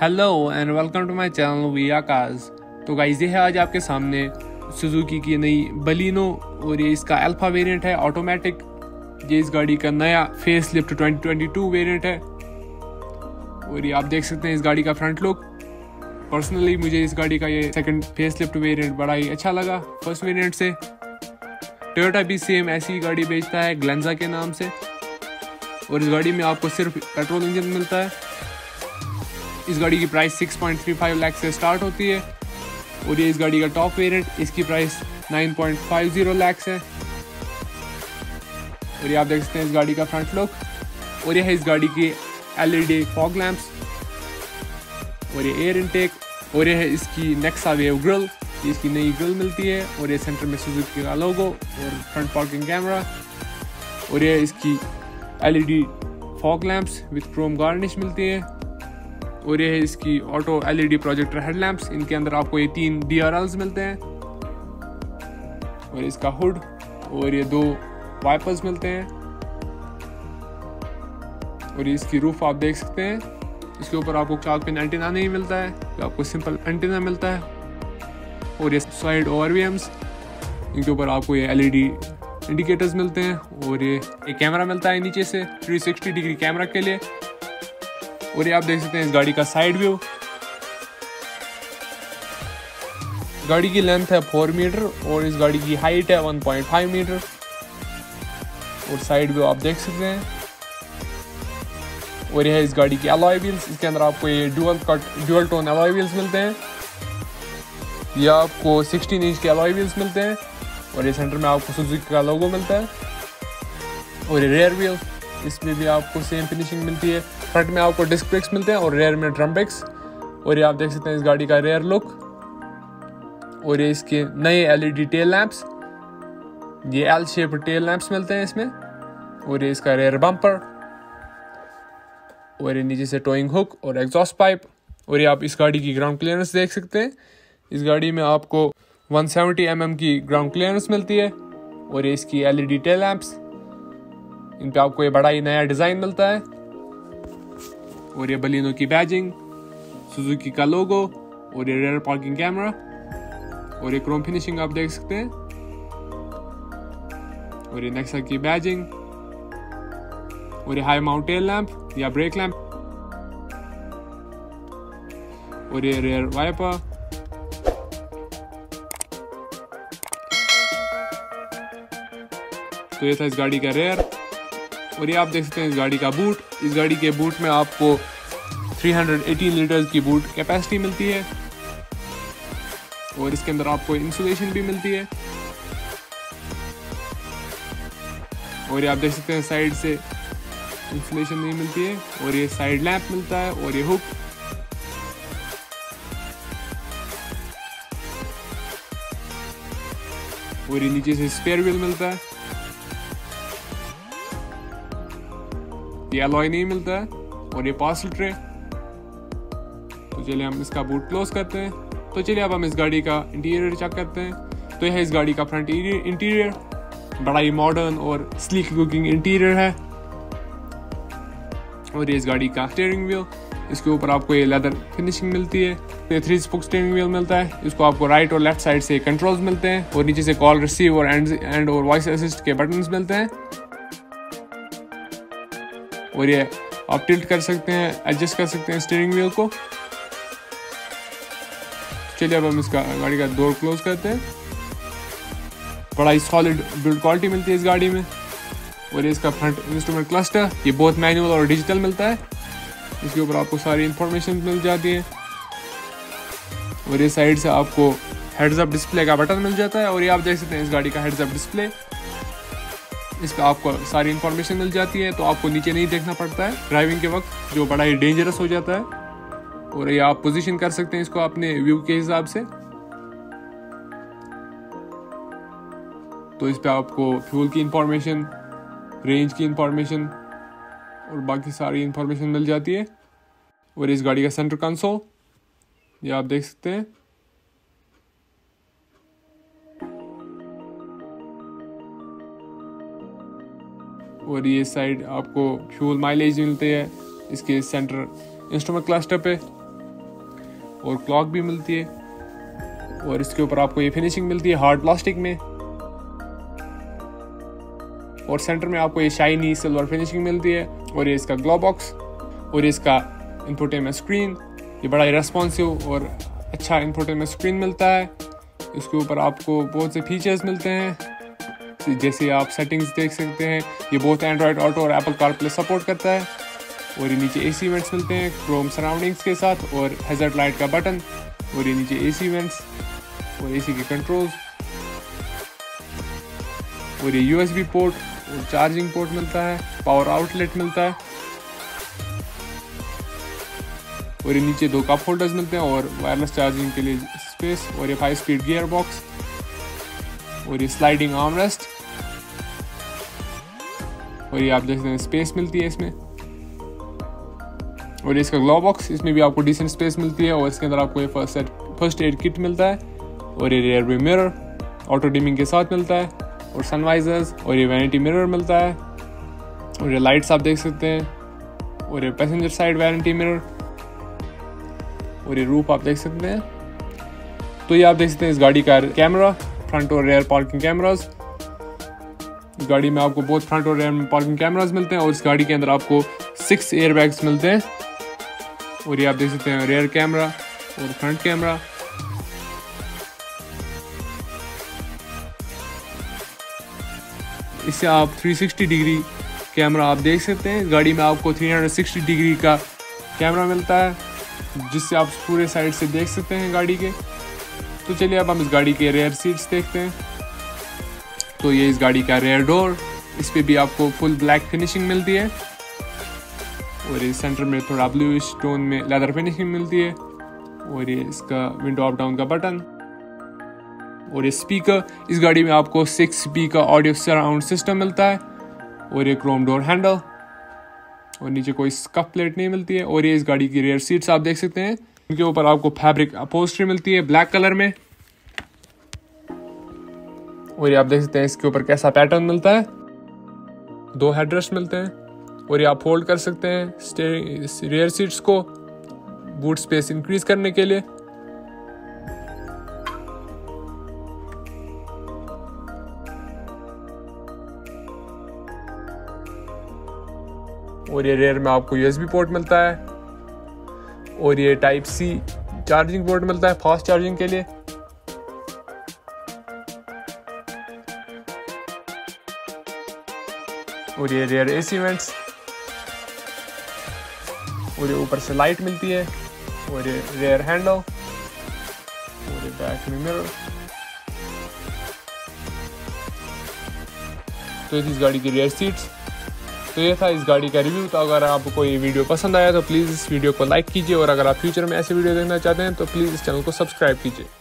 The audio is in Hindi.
Hello and welcome to my channel WeAreCars। तो गाइस ये है आज आपके सामने सुजुकी की नई बलिनो और ये इसका अल्फा वेरिएंट है ऑटोमेटिक। ये इस गाड़ी का नया फेसलिफ्ट 2022 वेरिएंट है और ये आप देख सकते हैं इस गाड़ी का फ्रंट लुक। पर्सनली मुझे इस गाड़ी का ये सेकंड फेसलिफ्ट वेरिएंट बड़ा ही अच्छा लगा फर्स्ट वेरिएंट से। टोयोटा भी सेम ऐसी गाड़ी बेचता है ग्लेंजा के नाम से और इस गाड़ी में आपको सिर्फ पेट्रोल इंजन मिलता है। इस गाड़ी की प्राइस 6.35 लाख से स्टार्ट होती है और ये इस गाड़ी का टॉप वेरिएंट, इसकी प्राइस 9.50 लाख है। और ये आप देख सकते हैं इस गाड़ी का फ्रंट लुक और ये है इस गाड़ी की LED फॉग लैंप्स और ये एयर इनटेक और ये है इसकी नेक्सा वेव ग्रिल, इसकी नई ग्रिल मिलती है और ये सेंटर में सुजुकी का लोगो और फ्रंट पार्किंग कैमरा और ये इसकी LED fog lamps with chrome garnish मिलती है और ये है इसकी ऑटो LED प्रोजेक्टर हेडलैम्प्स। इनके अंदर आपको ये 3 DRLs मिलते हैं और इसका हुड और ये 2 वाइपर्स मिलते हैं और ये इसकी रूफ आप देख सकते हैं। इसके ऊपर आपको क्लाउड पिन एंटीना नहीं मिलता है, तो आपको सिंपल एंटीना मिलता है। और ये साइड ORVMs, इनके ऊपर आपको ये LED इंडिकेटर्स मिलते हैं और ये एक कैमरा मिलता है नीचे से 360 डिग्री कैमरा के लिए। और ये आप देख सकते हैं इस गाड़ी का साइड व्यू। गाड़ी की लेंथ है 4 मीटर और इस गाड़ी की हाइट है 1.5 मीटर और साइड व्यू आप देख सकते हैं। और यह है इस गाड़ी की अलॉय व्हील्स, इसके अंदर आपको ये ड्यूअल टोन अलॉय व्हील्स मिलते हैं। यह आपको 16 इंच के अलॉय व्हील्स मिलते हैं और ये सेंटर में आपको सुजुकी का लोगो मिलता है। और ये रेयर व्हील, इसमें भी आपको सेम फिनिशिंग मिलती है। फ्रंट में आपको डिस्क ब्रेक्स मिलते हैं और रेयर में ड्रम ब्रेक्स। और ये आप देख सकते हैं इस गाड़ी का रेयर लुक और ये इसके नए LED टेल लैंप्स, ये L शेप टेल लैंप्स मिलते हैं इसमें। और ये इसका रेयर बम्पर और ये नीचे से टोइंग हुक और एग्जॉस्ट पाइप। और ये आप इस गाड़ी की ग्राउंड क्लियरेंस देख सकते हैं। इस गाड़ी में आपको 170 mm की ग्राउंड क्लियरेंस मिलती है और ये इसकी LED टेल लैंप्स, इन पे आपको ये बड़ा ही नया डिज़ाइन मिलता है। और ये बलिनो की बैजिंग, सुजुकी का लोगो और ये रेयर पार्किंग कैमरा और ये क्रोम फिनिशिंग आप देख सकते हैं। और ये नेक्सा की बैजिंग और ये हाई माउंट टेल लैंप या ब्रेक लैंप और ये रेयर वाइपर। तो ये था इस गाड़ी का रेयर। और ये आप देख सकते हैं इस गाड़ी का बूट। इस गाड़ी के बूट में आपको 318 लीटर्स की बूट कैपेसिटी मिलती है और इसके अंदर आपको इंसुलेशन भी मिलती है। और ये आप देख सकते हैं साइड से इंसुलेशन नहीं मिलती है और ये साइड लैंप मिलता है और ये हुक। और ये नीचे से स्पेयर व्हील मिलता है, ये अलॉय नहीं मिलता है। और ये पार्सल ट्रे। तो चलिए हम इसका बूट क्लोज करते हैं। तो चलिए अब हम इस गाड़ी का इंटीरियर चेक करते हैं। तो यह है इस गाड़ी का फ्रंट इंटीरियर, बड़ा ही मॉडर्न और स्लीक लुकिंग इंटीरियर है। और ये इस गाड़ी का स्टीयरिंग व्हील, इसके ऊपर आपको ये लेदर फिनिशिंग मिलती है। ये 3 स्पोक स्टीयरिंग व्हील मिलता है, इसको आपको राइट और लेफ्ट साइड से कंट्रोल्स मिलते हैं और नीचे से कॉल, रिसीव और एंड और वॉइस असिस्ट के बटन्स मिलते हैं। और ये आप टिल्ट कर सकते हैं, एडजस्ट कर सकते हैं स्टीयरिंग व्हील को। चलिए अब हम इसका गाड़ी का डोर क्लोज करते हैं। बड़ा ही सॉलिड बिल्ड क्वालिटी मिलती है इस गाड़ी में। और ये इसका फ्रंट इंस्ट्रूमेंट क्लस्टर, ये बहुत मैनुअल और डिजिटल मिलता है, इसके ऊपर आपको सारी इंफॉर्मेशन मिल जाती है। और ये साइड से आपको हेड्स अप डिस्प्ले का बटन मिल जाता है। और ये आप देख सकते हैं इस गाड़ी का हेड्स अप डिस्प्ले, इस पर आपको सारी इन्फॉर्मेशन मिल जाती है, तो आपको नीचे नहीं देखना पड़ता है ड्राइविंग के वक्त, जो बड़ा ही डेंजरस हो जाता है। और ये आप पोजीशन कर सकते हैं इसको अपने व्यू के हिसाब से। तो इस पर आपको फ्यूल की इन्फॉर्मेशन, रेंज की इन्फॉर्मेशन और बाकी सारी इन्फॉर्मेशन मिल जाती है। और इस गाड़ी का सेंटर कंसोल ये आप देख सकते हैं। और ये साइड आपको फ्यूल माइलेज मिलती है इसके सेंटर इंस्ट्रूमेंट क्लस्टर पे। और क्लॉक भी मिलती है और इसके ऊपर आपको ये फिनिशिंग मिलती है हार्ड प्लास्टिक में और सेंटर में आपको ये शाइनी सिल्वर फिनिशिंग मिलती है। और ये इसका ग्लो बॉक्स और ये इसका इंफोटेनमेंट स्क्रीन, ये बड़ा ही रेस्पॉन्सिव और अच्छा इंफोटेनमेंट स्क्रीन मिलता है। इसके ऊपर आपको बहुत से फीचर्स मिलते हैं जैसे आप सेटिंग्स देख सकते हैं। ये बहुत एंड्रॉयड ऑटो और एप्पल CarPlay सपोर्ट करता है। और ये नीचे AC इवेंट्स मिलते हैं क्रोम सराउंडिंग्स के साथ और हैजर्ड लाइट का बटन और ये नीचे AC इवेंट्स और AC के कंट्रोल्स और ये USB पोर्ट और चार्जिंग पोर्ट मिलता है, पावर आउटलेट मिलता है और ये नीचे 2 कप होल्डर्स मिलते हैं और वायरलेस चार्जिंग के लिए स्पेस और ये 5-speed गियर बॉक्स और ये स्लाइडिंग आर्मरेस्ट और ये आप देख सकते हैं स्पेस मिलती है इसमें। और ये इसका ग्लो बॉक्स, इसमें भी आपको डिसेंट स्पेस मिलती है और इसके अंदर आपको ये फर्स्ट एड किट मिलता है और ये rear view mirror auto dimming के साथ मिलता है और सनवाइजर्स और ये वैनिटी मिरर मिलता है और ये लाइट्स आप देख सकते हैं और ये पैसेंजर साइड वैनिटी मिरर और ये रूफ आप देख सकते हैं। तो ये आप देख सकते हैं इस गाड़ी का कैमरा, फ्रंट और रेयर पार्किंग कैमरास। इस गाड़ी में आपको बहुत फ्रंट और रेयर पार्किंग कैमरास मिलते हैं और इस गाड़ी के अंदर आपको 6 एयरबैग्स मिलते हैं। और ये आप देख सकते हैं रेयर कैमरा और फ्रंट कैमरा। इससे आप 360 डिग्री कैमरा आप देख सकते हैं। गाड़ी में आपको 360 डिग्री का कैमरा मिलता है जिससे आप पूरे साइड से देख सकते हैं गाड़ी के। तो चलिए अब हम इस गाड़ी के रेयर सीट्स देखते हैं। तो ये इस गाड़ी का रेयर डोर, इस पर भी आपको फुल ब्लैक फिनिशिंग मिलती है और ये सेंटर में थोड़ा ब्लूइश टोन में लेदर फिनिशिंग मिलती है। और ये इसका विंडो अप डाउन का बटन और ये स्पीकर, इस गाड़ी में आपको 6 स्पीकर ऑडियो सराउंड सिस्टम मिलता है। और ये क्रोम डोर हैंडल और नीचे कोई स्कफ प्लेट नहीं मिलती है। और ये इस गाड़ी की रेयर सीट्स आप देख सकते हैं, इनके ऊपर आपको फैब्रिक अपहोल्स्ट्री मिलती है ब्लैक कलर में। और ये आप देख सकते हैं इसके ऊपर कैसा पैटर्न मिलता है, 2 हेडरेस्ट मिलते हैं। और ये आप फोल्ड कर सकते हैं रेयर सीट्स को बूट स्पेस इंक्रीज करने के लिए। और ये रेयर में आपको USB पोर्ट मिलता है और ये Type-C चार्जिंग पोर्ट मिलता है फास्ट चार्जिंग के लिए। और ये रेयर AC वेंट्स और ये ऊपर से लाइट मिलती है। और ये रेयर हैंडल और ये बैक मिरर। तो इस गाड़ी की रेयर सीट्स। तो ये था इस गाड़ी का रिव्यू। तो अगर आपको ये वीडियो पसंद आया तो प्लीज़ इस वीडियो को लाइक कीजिए और अगर आप फ्यूचर में ऐसे वीडियो देखना चाहते हैं तो प्लीज़ इस चैनल को सब्सक्राइब कीजिए।